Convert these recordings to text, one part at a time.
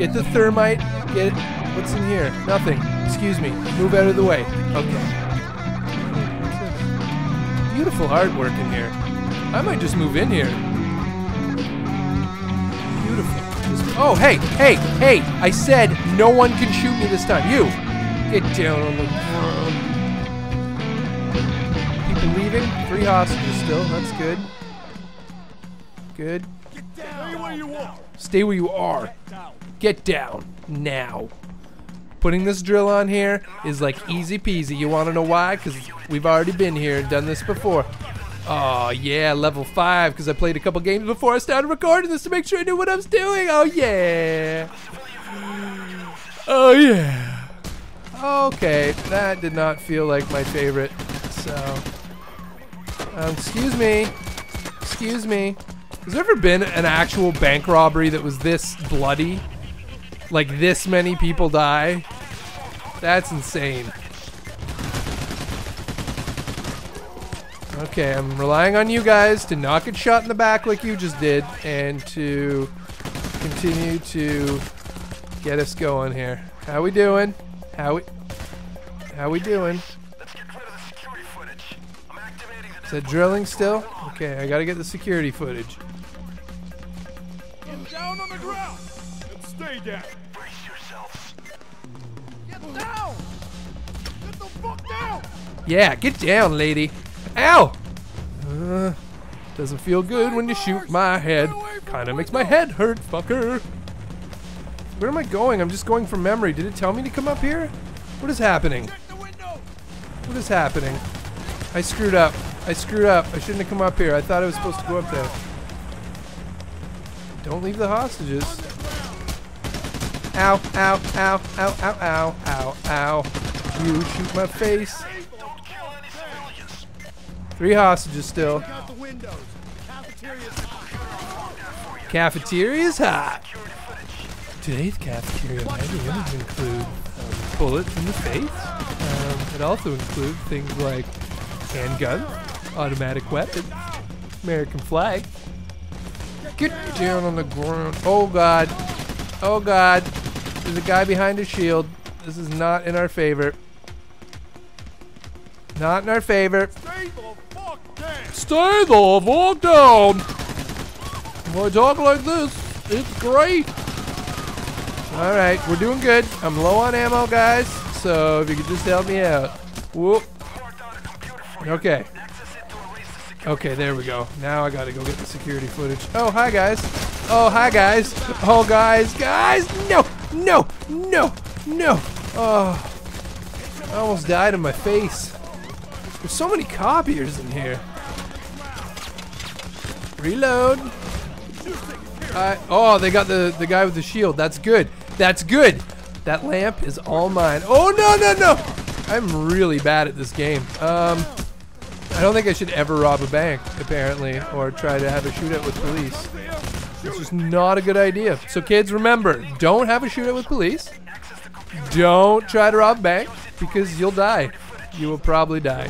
Get the thermite. Get it. What's in here? Nothing. Excuse me. Move out of the way. Okay. Beautiful artwork in here. I might just move in here. Beautiful. Oh, hey, hey, hey! I said no one can shoot me this time. You! Get down on the ground. People leaving. 3 hostages still. That's good. Good. Get down. Where you are. Stay where you are. Get down. Now. Putting this drill on here is like easy peasy. You want to know why? Because we've already been here and done this before. Oh yeah, level 5, because I played a couple games before I started recording this to make sure I knew what I was doing. Oh yeah. Oh yeah. Okay, that did not feel like my favorite. So, excuse me. Excuse me. Has there ever been an actual bank robbery that was this bloody? Like this many people die? That's insane. Okay, I'm relying on you guys to not get shot in the back like you just did, and to continue to get us going here. How we doing? How we doing? Let's get rid of the security footage. I'm activating the... Is that drilling still? Okay, I gotta get the security footage. Get down on the ground and stay down. Brace yourselves. Get down! Get the fuck down! Yeah, get down, lady. Ow! Doesn't feel good when you shoot my head. Kinda makes my head hurt, fucker. Where am I going? I'm just going from memory. Did it tell me to come up here? What is happening? What is happening? I screwed up. I screwed up. I shouldn't have come up here. I thought I was supposed to go up there. Don't leave the hostages. Ow, ow, ow, ow, ow, ow, ow, ow. You shoot my face. 3 hostages still. Cafeteria is hot. Today's cafeteria menus include bullets in the face. It also includes things like handguns, automatic weapons, American flag. Get down on the ground. Oh god. Oh god. There's a guy behind a shield. This is not in our favor. Not in our favor. Stay the fuck down! When I talk like this, it's great! Alright, we're doing good. I'm low on ammo, guys, so if you could just help me out. Whoop. Okay. Okay, there we go. Now I gotta go get the security footage. Oh, hi, guys. Oh, hi, guys. Oh, guys. Guys! No! No! No! No! Oh. I almost died in my face. There's so many copiers in here. Reload. Oh, they got the guy with the shield. That's good. That's good. That lamp is all mine. Oh, no, no, no. I'm really bad at this game. I don't think I should ever rob a bank, apparently, or try to have a shootout with police. It's just not a good idea. So, kids, remember, don't have a shootout with police. Don't try to rob a bank, because you'll die. You will probably die.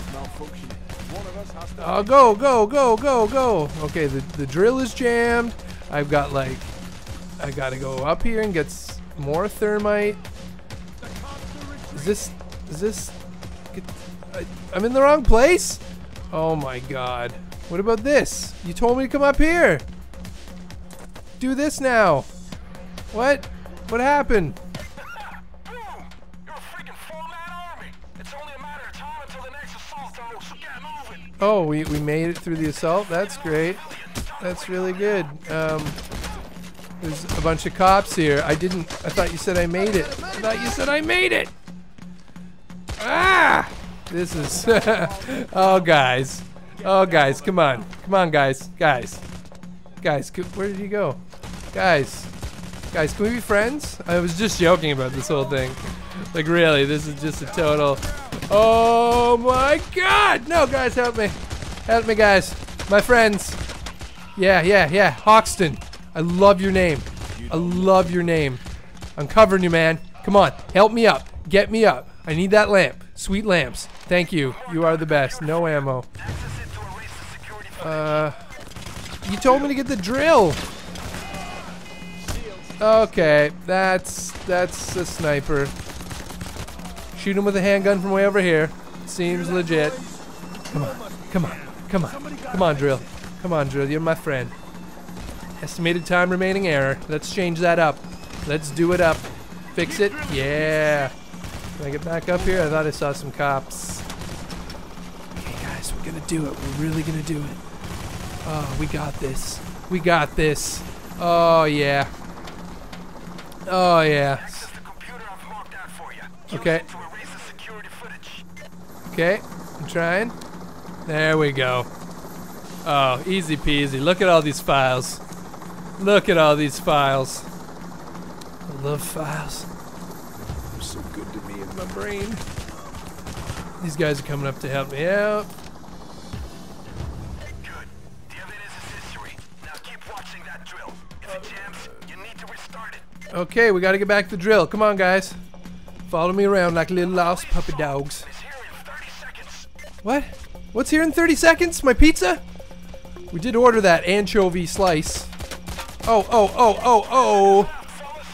Oh, go, go, go, go, go. Okay, the drill is jammed. I've got, like, I gotta go up here and get more thermite. Is this, I'm in the wrong place? Oh my god. What about this? You told me to come up here. Do this now. What? What happened? Oh, we made it through the assault? That's great. That's really good. There's a bunch of cops here. I thought you said I made it. I thought you said I made it! Ah! This is... Oh, guys. Oh, guys, come on. Come on, guys. Guys. Guys, where did you go? Guys. Guys, can we be friends? I was just joking about this whole thing. Like, really, this is just a total... Oh my god! No, guys, help me. Help me, guys. My friends. Yeah, yeah, yeah. Hoxton. I love your name. I love your name. I'm covering you, man. Come on. Help me up. Get me up. I need that lamp. Sweet lamps. Thank you. You are the best. No ammo. You told me to get the drill. Okay, that's a sniper. Shoot him with a handgun from way over here. Seems legit. Come on, come on, come on, come on, Drill. Come on, Drill, you're my friend. Estimated time remaining error. Let's change that up. Let's do it up. Fix it. Yeah. Can I get back up here? I thought I saw some cops. Okay, guys, we're gonna do it. We're really gonna do it. Oh, we got this. We got this. Oh, yeah. Oh, yeah. Okay. Okay, I'm trying. There we go. Oh, easy peasy. Look at all these files. Look at all these files. I love files. They're so good to me in my brain. These guys are coming up to help me out. Good. The evidence is history. Now keep watching that drill. If it jams, you need to restart it. Okay, we gotta get back to the drill. Come on, guys. Follow me around like little lost puppy dogs. What? What's here in 30 seconds? My pizza? We did order that anchovy slice. Oh, oh, oh, oh, oh.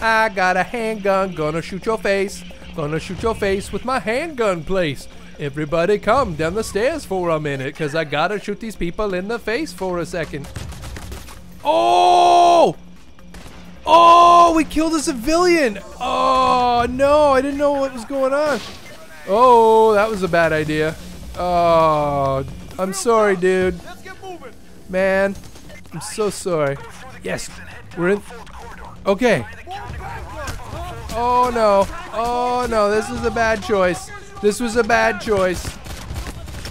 I got a handgun. Gonna shoot your face. Gonna shoot your face with my handgun, please. Everybody come down the stairs for a minute, because I gotta shoot these people in the face for a second. Oh! Oh, we killed a civilian. Oh, no, I didn't know what was going on. Oh, that was a bad idea. Oh, I'm sorry, dude. Man, I'm so sorry. Yes, we're in. Okay. Oh, no. Oh, no, this is a bad choice. This was a bad choice.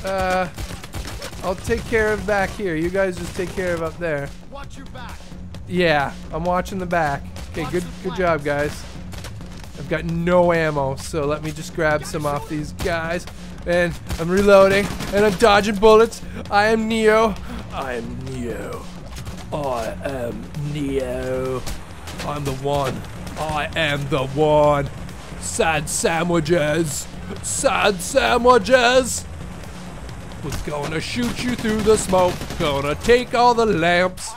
I'll take care of back here. You guys just take care of up there. Watch your back. Yeah, I'm watching the back. Okay, good job, guys. I've got no ammo, so let me just grab some off these guys. And I'm reloading, and I'm dodging bullets. I am Neo. I am Neo. I am Neo. I'm the one. I am the one. Sad sandwiches. Sad sandwiches. Was gonna shoot you through the smoke. Gonna take all the lamps.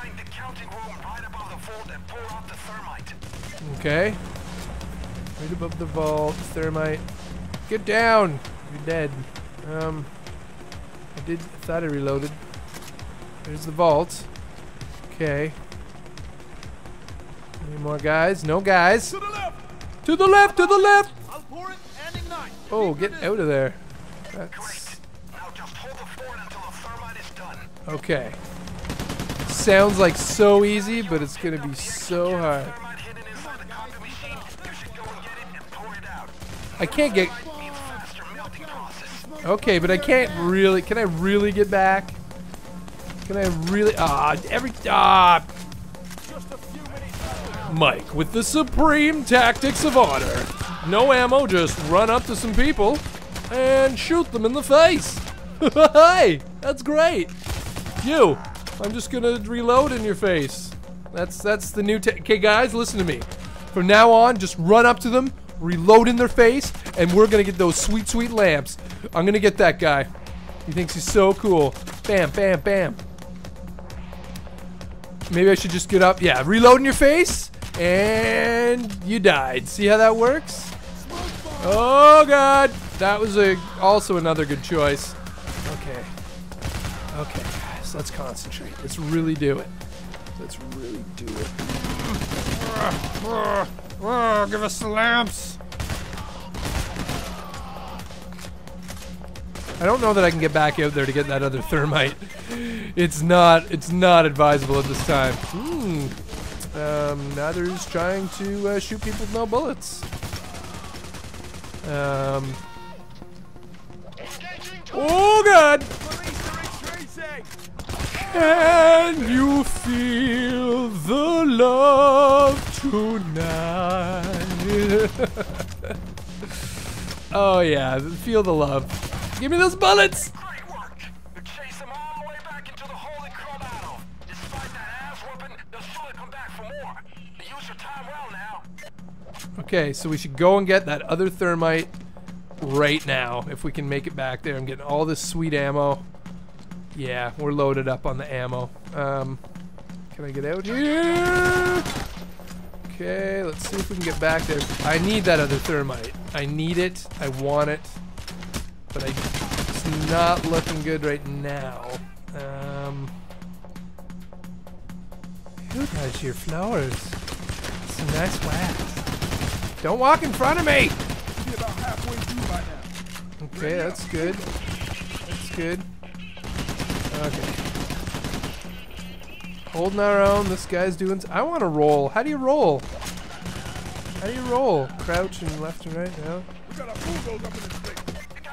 Okay. Right above the vault, thermite. Get down! You're dead. I thought I reloaded. There's the vault. Okay. Any more guys? No guys. To the left! To the left! To the left! I'll pour it and ignite. Oh, get out of there. That's... Now just hold the fort until the thermite is done. Okay. Sounds like so easy, but it's gonna be so hard. I can't get... Okay, but I can't really... Can I really get back? Can I really... Mike with the supreme tactics of honor. No ammo, just run up to some people and shoot them in the face. Hey, that's great. You, I'm just gonna reload in your face. That's the new... Okay, guys, listen to me. From now on, just run up to them, reload in their face, and we're gonna get those sweet, sweet lamps. I'm gonna get that guy. He thinks he's so cool. Bam, bam, bam. Maybe I should just get up. Yeah, reload in your face, and you died. See how that works? Oh, God. That was also another good choice. Okay. Okay, guys, let's concentrate. Let's really do it. Let's really do it. Whoa, give us the lamps. I don't know that I can get back out there to get that other thermite. It's not advisable at this time. Others trying to shoot people with no bullets. Oh, God! And you feel the love tonight. Oh yeah, feel the love. Give me those bullets! Great work! You chase them all the way back into the hole in Colorado. Despite that ass whooping, they'll surely come back for more. They use your time well now. Okay, so we should go and get that other thermite right now. If we can make it back there. I'm getting all this sweet ammo. Yeah, we're loaded up on the ammo. Can I get out here? Okay, let's see if we can get back there. I need that other thermite. I need it. I want it. But it's not looking good right now. Who does your flowers? Some nice wax. Don't walk in front of me! You're about halfway through by now. Okay, that's good. That's good. Okay. Holding our own. This guy's doing... I want to roll. How do you roll? How do you roll? Crouch and left and right now.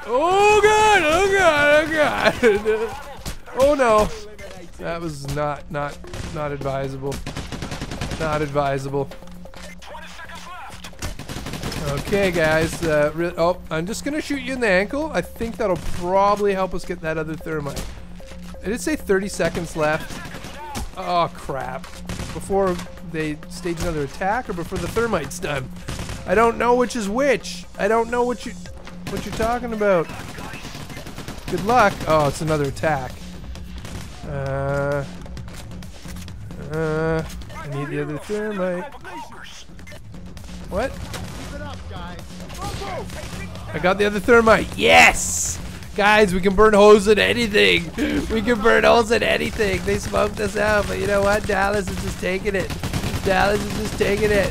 Oh god! Oh god! Oh god! Oh no! That was not advisable. Not advisable. Okay, guys. Oh, I'm just gonna shoot you in the ankle. I think that'll probably help us get that other thermite. Did it say 30 seconds left? Oh crap! Before they stage another attack, or before the thermite's done? I don't know which is which. I don't know what you're talking about. Good luck. Oh, it's another attack. I need the other thermite. What? I got the other thermite. Yes! Guys, we can burn holes in anything. We can burn holes in anything. They smoked us out, but you know what? Dallas is just taking it. Dallas is just taking it.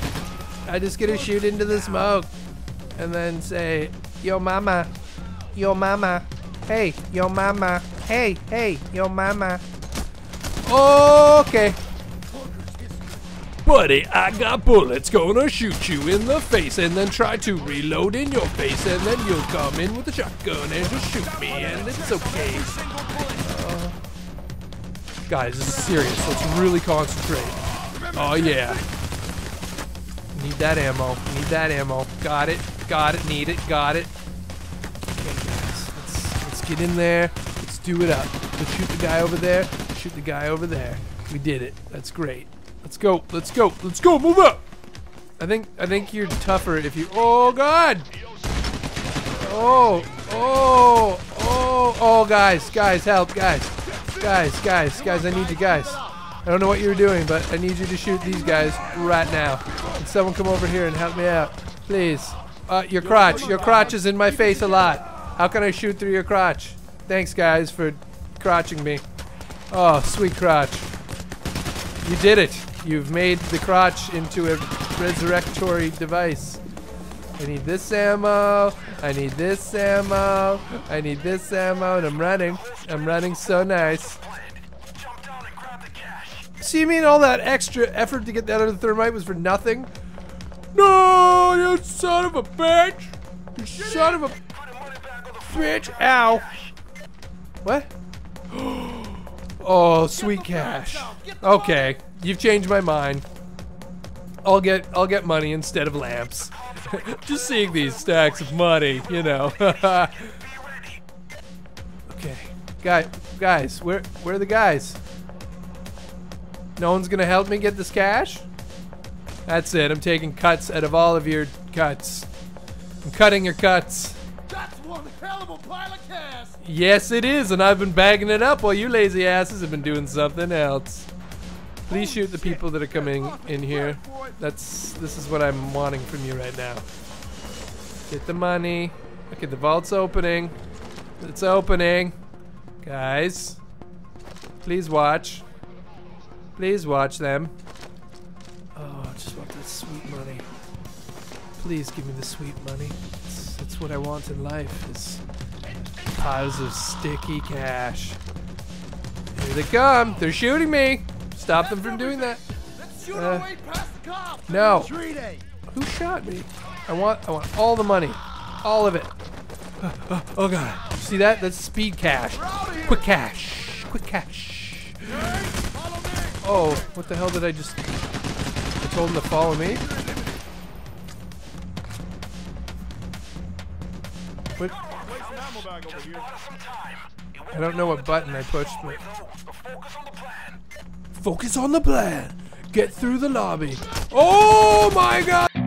I just gonna shoot into the smoke and then say, yo mama. Yo mama. Hey, yo mama. Hey, hey, yo mama. Okay. Buddy, I got bullets, gonna shoot you in the face and then try to reload in your face and then you'll come in with a shotgun and just shoot me and it's okay. Guys, this is serious. Let's really concentrate. Oh, yeah. Need that ammo. Need that ammo. Got it. Got it. Need it. Got it. Okay, guys. Let's get in there. Let's do it up. Let's shoot the guy over there. Shoot the guy over there. We did it. That's great. Let's go. Let's go. Let's go. Move up. I think you're tougher if you... Oh, God. Oh. Oh. Oh. Oh, guys. Guys, help. Guys. Guys. Guys. Guys, I need you guys. I don't know what you're doing, but I need you to shoot these guys right now. Can someone come over here and help me out? Please. Your crotch. Your crotch is in my face a lot. How can I shoot through your crotch? Thanks, guys, for crotching me. Oh, sweet crotch. You did it. You've made the crotch into a resurrectory device. I need this ammo. I need this ammo. I need this ammo. And I'm running. I'm running so nice. So you mean all that extra effort to get that other thermite was for nothing? No, you son of a bitch! You son of a bitch! Ow! What? Oh, sweet cash. Okay, you've changed my mind. I'll get money instead of lamps. Just seeing these stacks of money, you know. Okay, guys, where are the guys? No one's gonna help me get this cash? That's it, I'm taking cuts out of all of your cuts. I'm cutting your cuts. That's one hell of a pile of cash! Yes it is, and I've been bagging it up while you lazy asses have been doing something else. Please shoot the people that are coming in here. This is what I'm wanting from you right now. Get the money. Okay, the vault's opening. It's opening. Guys, please watch. Please watch them. Oh, I just want this sweet money. Please give me the sweet money. It's what I want in life, is piles of sticky cash. Here they come. They're shooting me. Stop them from doing that. No. Who shot me? I want all the money. All of it. Oh, God. See that? That's speed cash. Quick cash. Quick cash. Oh, what the hell did I just... I told him to follow me? What? I don't know what button I pushed, but... Focus on the plan! Get through the lobby. Oh my god!